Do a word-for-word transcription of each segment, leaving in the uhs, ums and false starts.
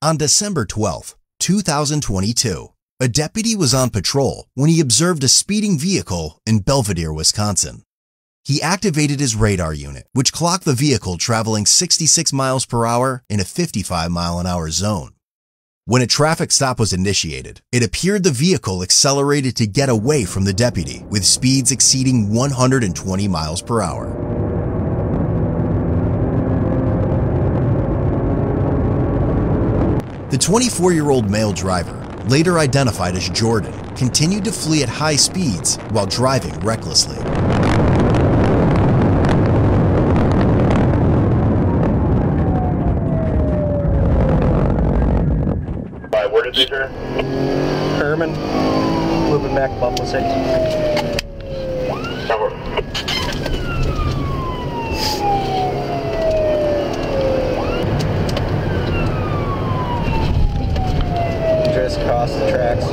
On December twelfth, two thousand twenty-two, a deputy was on patrol when he observed a speeding vehicle in Belvedere, Wisconsin. He activated his radar unit, which clocked the vehicle traveling sixty-six miles per hour in a fifty-five mile an hour zone. When a traffic stop was initiated, it appeared the vehicle accelerated to get away from the deputy with speeds exceeding one hundred twenty miles per hour. The twenty-four-year-old male driver, later identified as Jordan, continued to flee at high speeds while driving recklessly. Where did they turn? Herman, moving back to Buffalo City. Over. Just crossed the tracks.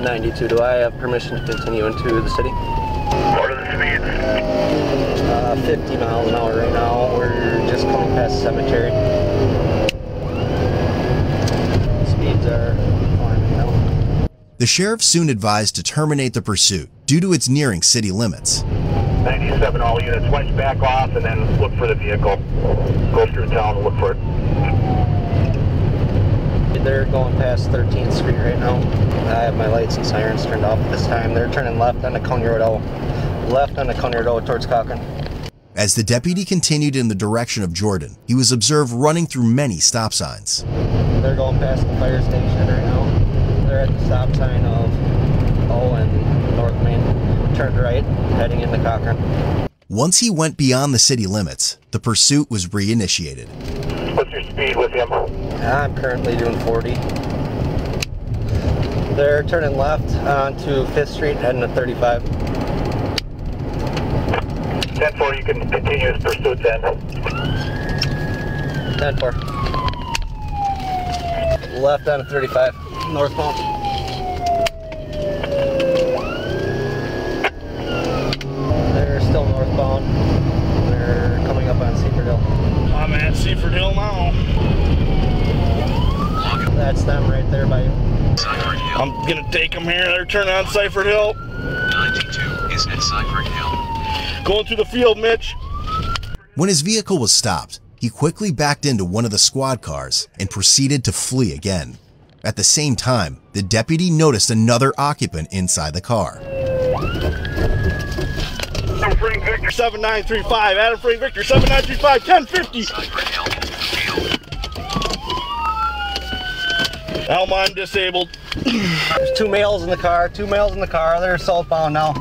ninety-two, do I have permission to continue into the city? What are the speeds? Uh, fifty miles an hour right now. We're just coming past the cemetery. Speeds are climbing now. The sheriff soon advised to terminate the pursuit due to its nearing city limits. ninety-seven, all units, watch back off and then look for the vehicle. Go through town and look for it. They're going past thirteenth street right now. I have my lights and sirens turned off at this time. They're turning left on the Coney Road. Left on the Coney Road towards Cochrane. As the deputy continued in the direction of Jordan, he was observed running through many stop signs. They're going past the fire station right now. They're at the stop sign of O and North Main. Turned right, heading into Cochrane. Once he went beyond the city limits, the pursuit was reinitiated. What's your speed with him? I'm currently doing forty. They're turning left onto fifth street, heading to thirty-five. ten four, you can continue his pursuit then. ten four. Left on a thirty-five. Northbound. They're still northbound. They're coming up on Cypher Hill. I'm at Cypher Hill now. That's them right there by you. Cypher Hill. I'm going to take them here. They're turning on Cypher Hill. ninety-two is at Cypher Hill. Going through the field, Mitch. When his vehicle was stopped, he quickly backed into one of the squad cars and proceeded to flee again. At the same time, the deputy noticed another occupant inside the car. Adam Frank Victor seven nine three five. Adam Frank Victor seven nine three five, ten fifty. Almine disabled. There's two males in the car. Two males in the car. They're southbound now.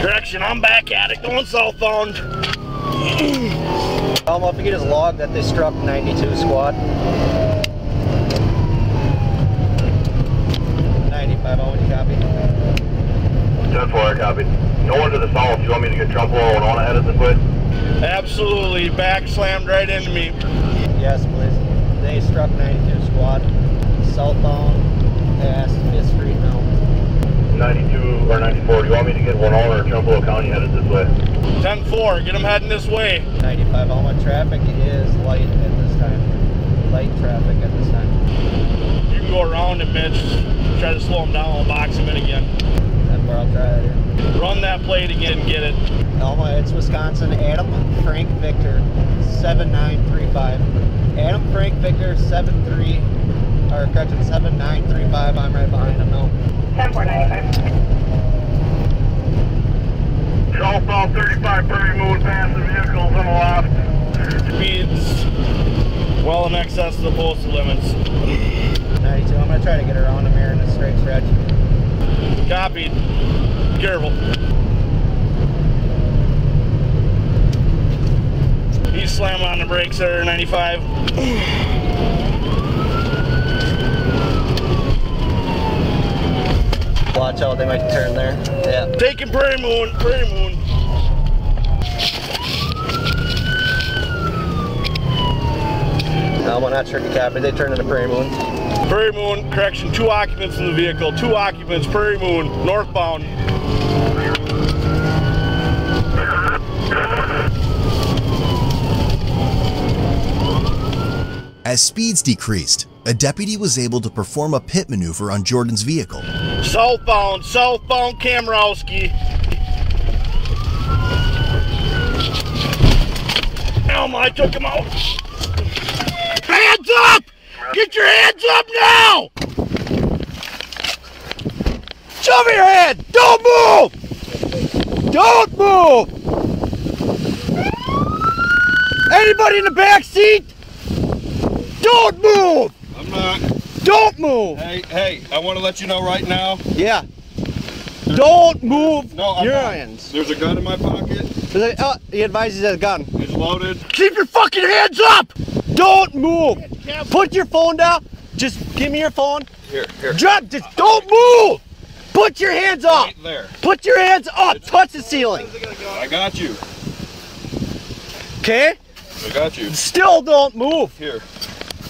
Direction, I'm back at it, going southbound. Tell him if you get his log that they struck ninety-two squad. ninety-five, I want you copy. ten four, copy. No one to the south, you want me to get Trempealeau and on ahead of this way? Absolutely, back slammed right into me. Yes, please. They struck ninety-two squad, southbound, past fifth street now. ninety-two or ninety-four, do you want me to get one on or Trempealeau County headed this way? ten four, get them heading this way. ninety-five, all my traffic is light at this time. Light traffic at this time. You can go around it, bitch. Try to slow them down, I'll box them in again. ten four, I'll try that here. Run that plate again, get it. Alma, it's Wisconsin, Adam Frank Victor, seven nine three five. Adam Frank Victor, seven three, or correction, seven nine three five, I'm right behind him now. ten four ninety-five. Southbound thirty-five, Prairie Moon, past the vehicles on the left. Speeds well in excess of the posted limits. ninety-two, I'm going to try to get around them here in a straight stretch. Copied. Careful. He's slamming on the brakes there, ninety-five. Watch out, they might turn there. Yeah. Taking Prairie Moon, Prairie Moon. No, I'm not sure to copy. They turned into Prairie Moon. Prairie Moon, correction, two occupants in the vehicle, two occupants, Prairie Moon, northbound. As speeds decreased, a deputy was able to perform a pit maneuver on Jordan's vehicle. Southbound, southbound Kamrowski. Elma, I took him out. Hands up! Get your hands up now! Shove your head! Don't move! Don't move! Anybody in the back seat? Don't move! I'm not. Don't move! Hey, hey, I want to let you know right now. Yeah. Don't move no, I'm your not. hands. There's a gun in my pocket. There's a, oh, he advises that gun. It's loaded. Keep your fucking hands up! Don't move! Put your phone down. Just give me your phone. Here, here. Drop, just uh, don't okay. move! Put your hands up! Right there. Put your hands up! It's Touch the ceiling. I got you. Okay? I got you. Still don't move. Here.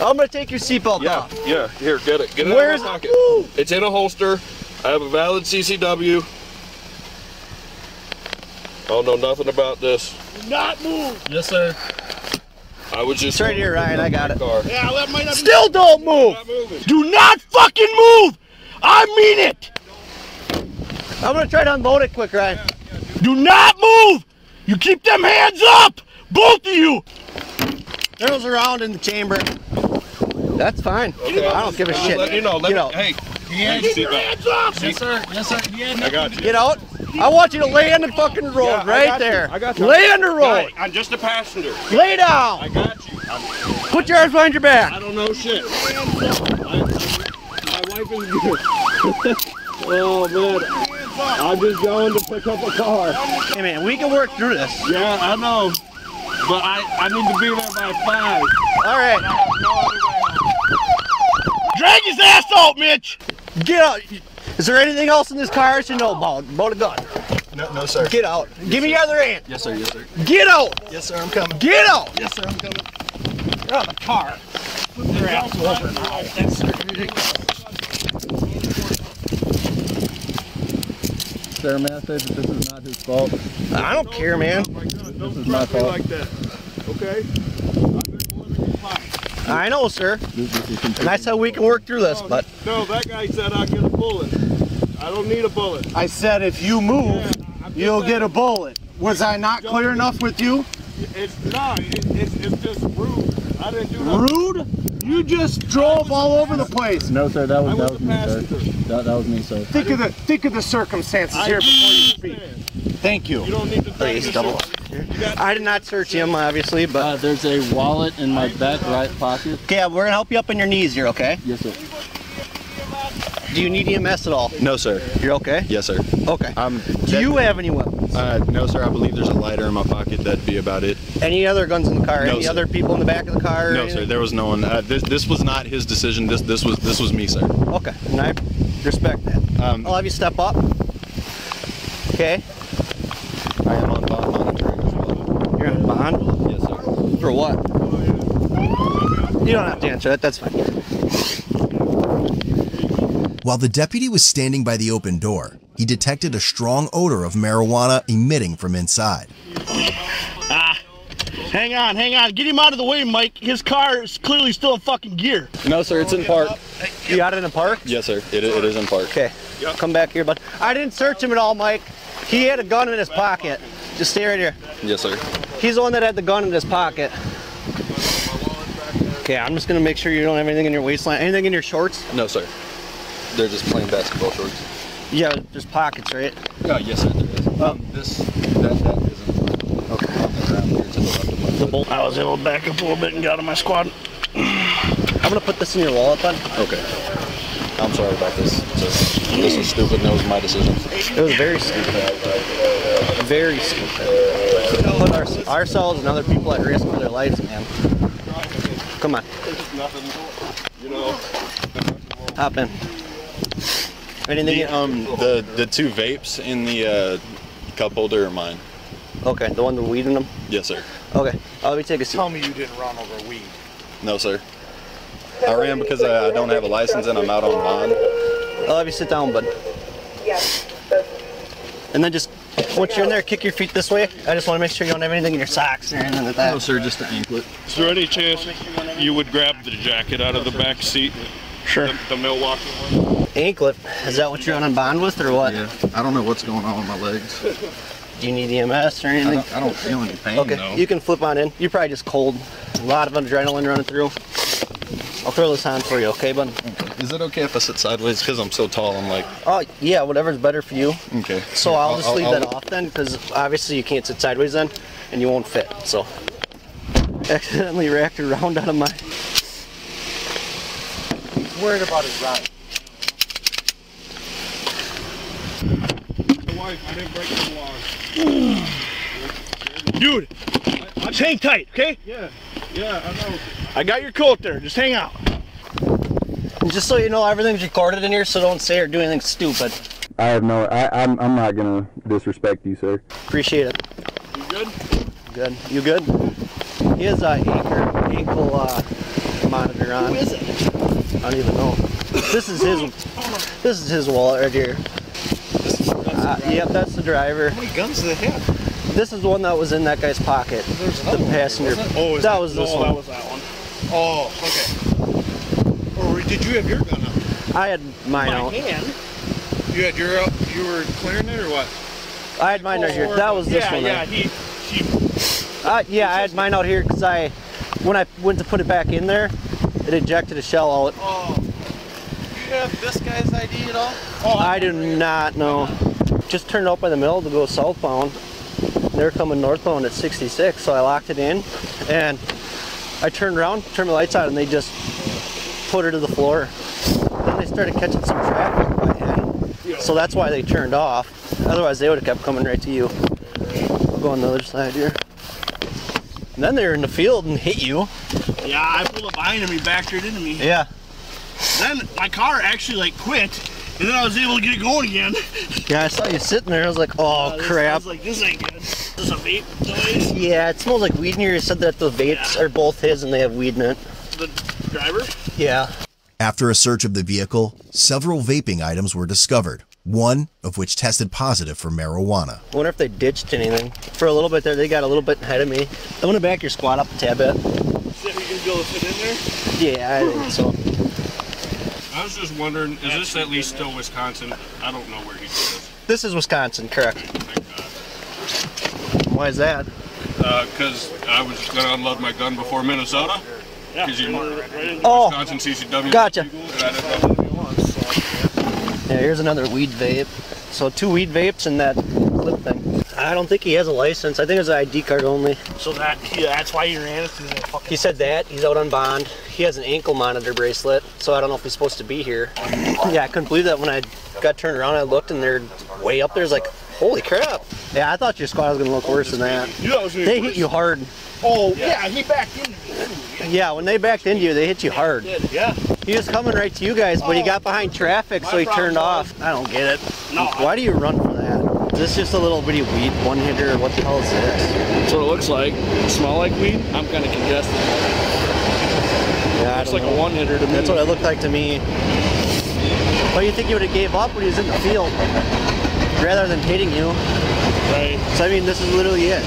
I'm gonna take your seatbelt yeah, off. Yeah, here, get it. Get it Where's, out of my pocket. Ooh. It's in a holster. I have a valid C C W. I don't know nothing about this. Do not move. Yes, sir. I was just. It's right here, Ryan. I got it. Car. Yeah, that might not Still be don't move. Not Do not fucking move. I mean it. I'm gonna try to unload it quick, Ryan. Yeah, yeah, do. do not move. You keep them hands up, both of you. There's a round in the chamber. That's fine. Okay, I don't just, give a shit. Let you know, let Get me, out. Hey, yeah, get your hands up. Yes, sir. Yes, sir. Yeah, I got you. Get out. I want you to lay on the fucking road yeah, right I there. You. I got you. Lay on the road. I'm just a passenger. Lay down. I got you. I'm, Put your arms behind your back. I don't know shit. My wife is good. Oh, man. I'm just going to pick up a car. Hey, man, we can work through this. Yeah, I know. But I, I need to be there by five. All right. Drag his ass out, Mitch! Get out! Is there anything else in this car I should know about? About a gun? No, no, sir. Get out. Yes, Give sir. me your other hand. Yes, sir, yes, sir. Get out! Yes, sir, I'm coming. Get out! Yes, sir, I'm coming. You're out of the car. Put your ass over now. Yes, sir. Is there a message that this is not his fault? I don't care, man. This is my fault. Like that. Okay? I know, sir. And I said we can work through this, but... No, that guy said I'll get a bullet. I don't need a bullet. I said if you move, yeah, you'll get a bullet. Was I not clear enough with you? It's not. It, it's, it's just rude. I didn't do nothing. Rude? You just drove all over the place. No, sir. That was, that was me, sir. That, that was me, sir. Think of the, think of the circumstances here before you speak. Thank you. You don't need to Please, double I did not search him, obviously, but... Uh, there's a wallet in my back right pocket. Okay, we're going to help you up on your knees here, okay? Yes, sir. Do you need E M S at all? No, sir. You're okay? Yes, sir. Okay. Um, Do you have any weapons? Uh, no, sir. I believe there's a lighter in my pocket. That'd be about it. Any other guns in the car? No, any sir. other people in the back of the car? No, anything? sir. There was no one. Uh, this, this was not his decision. This, this, was, this was me, sir. Okay. And I respect that. Um, I'll have you step up. Okay. I am on bond monitoring as well. You're on bond? Yes, sir. For what? You don't have to answer that. That's fine. While the deputy was standing by the open door, he detected a strong odor of marijuana emitting from inside. Ah, hang on, hang on. Get him out of the way, Mike. His car is clearly still in fucking gear. No, sir. It's in park. You got it in park? Yes, sir. It, it is in park. Okay. Yep. Come back here, bud. I didn't search him at all, Mike. He had a gun in his pocket. Just stay right here. Yes, sir. He's the one that had the gun in his pocket. Okay, I'm just gonna make sure you don't have anything in your waistline. Anything in your shorts? No, sir. They're just plain basketball shorts. Yeah, there's pockets, right? Oh, yes, sir, there is. Um, this, that, that isn't. Okay. I was able to back up a little bit and get out of my squad. I'm gonna put this in your wallet, bud. Okay. I'm sorry about this. Just, this was stupid, and that was my decision. It was very stupid. Very stupid. Put our, ourselves and other people at risk for their lives, man. Come on. Hop in. Anything? The, um, the the two vapes in the uh, cup holder are mine. Okay, the one with weed in them. Yes, sir. Okay, I'll let me take a seat. Tell me you didn't run over weed. No, sir. I ran because I, I don't have a license and I'm out on bond. I'll have you sit down, bud. And then just, once you're in there, kick your feet this way. I just want to make sure you don't have anything in your socks or anything like that. No, sir, just the anklet. Is there any chance you would grab the jacket out of the back seat? Sure. The, the Milwaukee one? Anklet? Is that what you're on bond with or what? Yeah. I don't know what's going on with my legs. Do you need E M S or anything? I don't, I don't feel any pain, okay, though. You can flip on in. You're probably just cold. A lot of adrenaline running through. I'll throw this on for you, okay, bud? Okay. Is it okay if I sit sideways? Because I'm so tall, I'm like... Oh, yeah, whatever's better for you. Okay. So I'll, I'll just I'll, leave I'll... that off then, because obviously you can't sit sideways then, and you won't fit, so... Accidentally racked a round out of my... He's worried about his rod. I didn't break the law. Dude, I, I, just hang tight, okay? Yeah, yeah, I know. I got your coat there, just hang out. Just so you know, everything's recorded in here, so don't say or do anything stupid. I have no, I, I'm, I'm not gonna disrespect you, sir. Appreciate it. You good? Good. You good? He has an anchor, ankle uh, monitor on. Who is it? I don't even know. This is his, this is his wallet right here. Uh, yep, that's the driver. How many guns do they have? This is the one that was in that guy's pocket. There's the passenger. One, oh, that, that was this no, one. That was that one. Oh, okay. Or did you have your gun out? I had mine My out. Hand. You had your out? You were clearing it or what? I had mine oh, out here. That was this yeah, one. Yeah, he, he, uh, he yeah, I had mine out here because I, when I went to put it back in there, it ejected a shell out. Oh. Do you have this guy's I D at all? Oh, I, I do not know. Just turned out by the mill to go southbound. They're coming northbound at sixty-six, so I locked it in and I turned around, turned the lights on, and they just put her to the floor. Then they started catching some traffic by hand, so that's why they turned off. Otherwise, they would have kept coming right to you. I'll go on the other side here. And then they're in the field and hit you. Yeah, I pulled up behind him, he backed right into me. Yeah. Then my car actually like quit. And then I was able to get it going again. Yeah, I saw you sitting there. I was like, oh, uh, this, crap. I was like, this ain't good. Is this a vape noise? Yeah, it smells like weed in here. You said that the vapes yeah. are both his and they have weed in it. The driver? Yeah. After a search of the vehicle, several vaping items were discovered, one of which tested positive for marijuana. I wonder if they ditched anything. For a little bit there, they got a little bit ahead of me. I'm going to back your squat up a tad bit. So you're going to be able to fit in there? Yeah, I think so. I was just wondering, is this at least still Wisconsin? I don't know where he lives. This is Wisconsin, correct. Thank God. Why is that? Because uh, I was going to unload my gun before Minnesota. Because you were right in oh, Wisconsin C C W. Gotcha. Yeah, here's another weed vape. So two weed vapes and that clip thing. I don't think he has a license. I think it's an I D card only. So that yeah, that's why he ran it through that fucking... He said that. He's out on bond. He has an ankle monitor bracelet, so I don't know if he's supposed to be here. Yeah, I couldn't believe that when I got turned around. I looked, and they're way up there. It's like, holy crap. Yeah, I thought your squad was going to look worse than that. They hit you hard. Oh, yeah, he backed into you. Yeah, when they backed into you, they hit you hard. Yeah. He was coming right to you guys, but he got behind traffic, so he turned off. I don't get it. Why do you run for that? Is this just a little bitty weed one hitter? What the hell is this? That's what it looks like. It smells like weed. I'm kind of congested. Yeah, it's like know. a one hitter to me. That's what it looked like to me. Well, you think you would have gave up when he was in the field, rather than hitting you. Right. So I mean, this is literally it.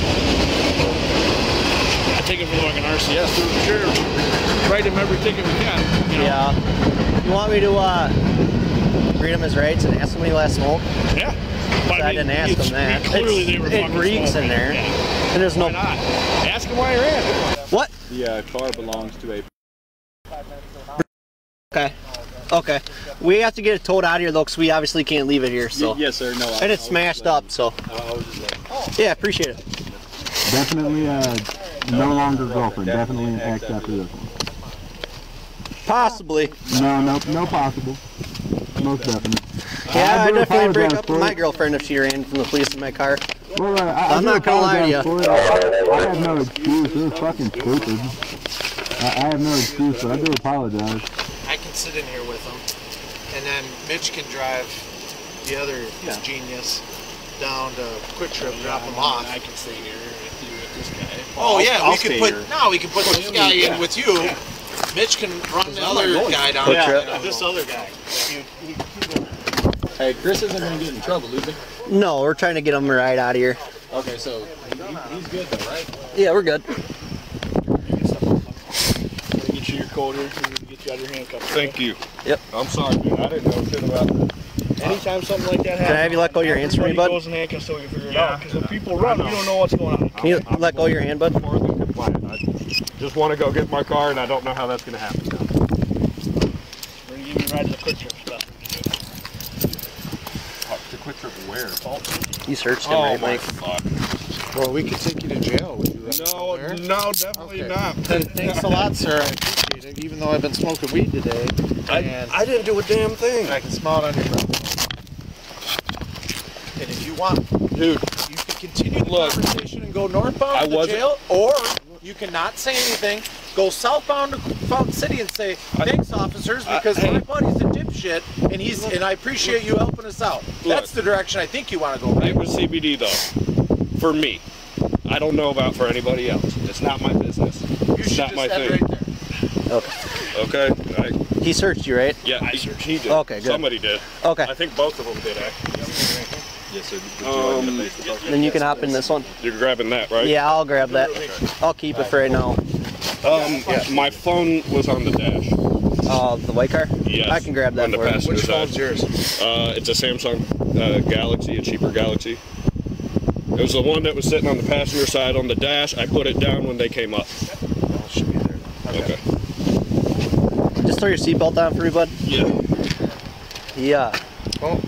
I take him for like an R C S. For sure. Write him every ticket we can. You know? Yeah. You want me to uh, read him his rights and ask him when he last smoked? Yeah. I, I mean, didn't ask them that. Clearly they were it reeks in there. Yeah. And there's no. Why not? Ask him why he ran. What? The uh, car belongs to a. Okay. Okay. We have to get it towed out of here though, because we obviously can't leave it here. So. Y yes, sir. No. And it's smashed up, so. Yeah, appreciate it. Definitely uh, no longer girlfriend. Definitely an ex after this one. Possibly. No, no, no, possible. Most definitely. Yeah, I, I definitely break up with my girlfriend if she ran from the police in my car. Well, uh, I, I'm I not gonna lie to you. I, I have no excuse. It was fucking stupid. I, I have no excuse, but I do apologize. I can sit in here with them, and then Mitch can drive the other yeah. genius down to Quick Trip, drop them off. I can stay here with this guy. Oh yeah, I'll we can put. Here. No, we can put this guy yeah. in with you. Yeah. Mitch can run the other guy down. Yeah, this other guy. Hey, Chris isn't going to get in trouble, is he? No, we're trying to get him right out of here. Okay, so he, he's good though, right? Yeah, we're good. Get you your coat here so we can get you out of your handcuffs. Thank you. Yep. I'm sorry, man. I didn't know shit about that. Anytime something like that happens, can I have you let go of your hands for me, bud? Goes in handcuffs so we can figure it out. Because when people run, you don't know what's going on. Can you let go of your hand, bud? I just want to go get my car, and I don't know how that's going to happen now. We're going to give you a ride to the quick trip stuff. The quick trip where? You searched him, right, Mike? Fuck. Well, we could take you to jail. Would you no, no, definitely okay. not. Then, thanks a lot, sir. I appreciate it. Even though I've been smoking weed today, I, I didn't do a damn thing. I can smell it on your breath. And if you want, dude, you can continue the Look, conversation and go northbound I to the jail, or you cannot say anything, go southbound to Fountain City and say, thanks, officers, because I, I, my buddy's a dipshit, and he's and I appreciate you helping us out. Look, that's the direction I think you want to go. Right? It was C B D, though, for me. I don't know about for anybody else. It's not my business. You it's not my thing. Right there. Okay. Okay. All right. He searched you, right? Yeah, I searched. He did. Okay, good. Somebody did. Okay. I think both of them did, actually. Yes, sir. Um, you like the then you can hop in this one. You're grabbing that, right? Yeah, I'll grab that. Okay. I'll keep it for right now. Um, yeah, my phone was on the dash. Uh, the white car? Yes. I can grab that for you. Which phone's yours? Uh, it's a Samsung uh, Galaxy, a cheaper Galaxy. It was the one that was sitting on the passenger side on the dash. I put it down when they came up. Well, it should be there. Okay. okay. Just throw your seatbelt on for me, bud. Yeah. Yeah. Oh.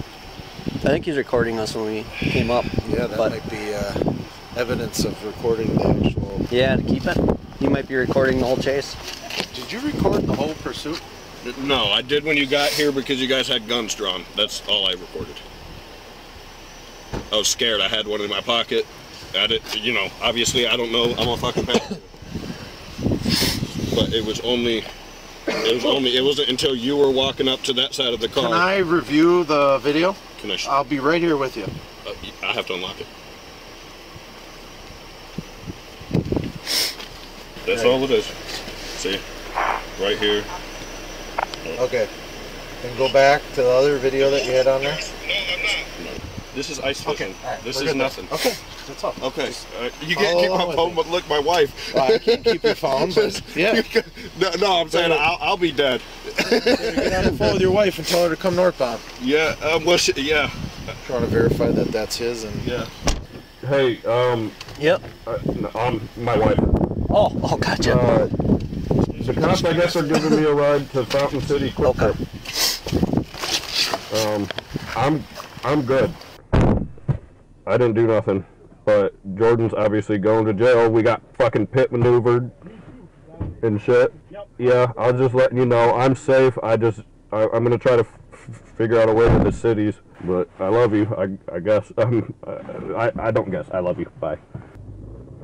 I think he's recording us when we came up. Yeah, that but might be uh, evidence of recording the actual... Yeah, to keep it. You might be recording the whole chase. Did you record the whole pursuit? No, I did when you got here because you guys had guns drawn. That's all I recorded. I was scared. I had one in my pocket. I did, you know, obviously I don't know. I'm a fucking passenger. But it was only... It was only. It wasn't until you were walking up to that side of the car. Can I review the video? Can I? I'll be right here with you. Uh, I have to unlock it. That's all it is. See, right here. Okay. Then go back to the other video that you had on there. No, I'm not. This is ice fishing. Okay. Right. This We're is nothing. There. Okay, that's all. Okay, uh, you can't keep my phone, but look, my wife. Well, I can't keep your phone, but yeah. no, no, I'm saying I'll, I'll be dead. Get on the phone with your wife and tell her to come northbound. Yeah, um, well, she, yeah. I'm trying to verify that that's his and yeah. Hey, um. Yep. Uh, no, I'm my wife. Oh, oh, gotcha. Uh, the cops, I guess, are giving me a ride to Fountain City quick trip. Okay. Um, I'm, I'm good. I didn't do nothing, but Jordan's obviously going to jail. We got fucking pit maneuvered and shit. Yep. Yeah, I was just letting you know I'm safe. I just, I, I'm going to try to f figure out a way to the cities, but I love you, I, I guess. Um, I, I don't guess. I love you. Bye.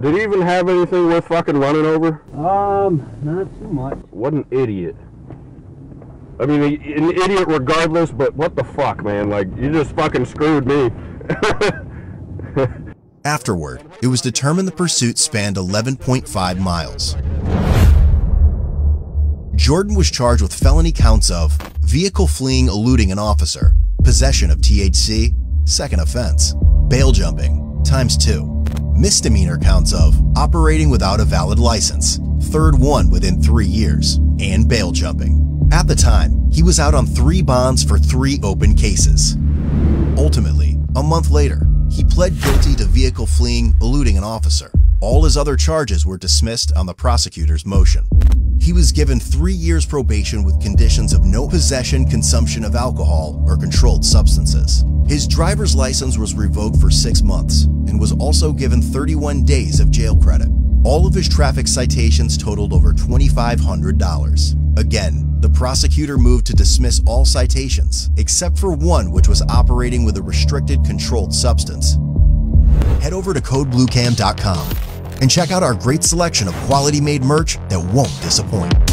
Did he even have anything worth fucking running over? Um, not too much. What an idiot. I mean, an idiot regardless, but what the fuck, man? Like, you just fucking screwed me. Afterward, it was determined the pursuit spanned eleven point five miles. Jordan was charged with felony counts of vehicle fleeing eluding an officer, possession of T H C, second offense, bail jumping, times two, misdemeanor counts of operating without a valid license, third one within three years, and bail jumping. At the time, he was out on three bonds for three open cases. Ultimately, a month later, he pled guilty to vehicle fleeing, eluding an officer. All his other charges were dismissed on the prosecutor's motion. He was given three years probation with conditions of no possession, consumption of alcohol, or controlled substances. His driver's license was revoked for six months and was also given thirty-one days of jail credit. All of his traffic citations totaled over twenty-five hundred dollars. Again, the prosecutor moved to dismiss all citations, except for one which was operating with a restricted controlled substance. Head over to code blue cam dot com and check out our great selection of quality-made merch that won't disappoint.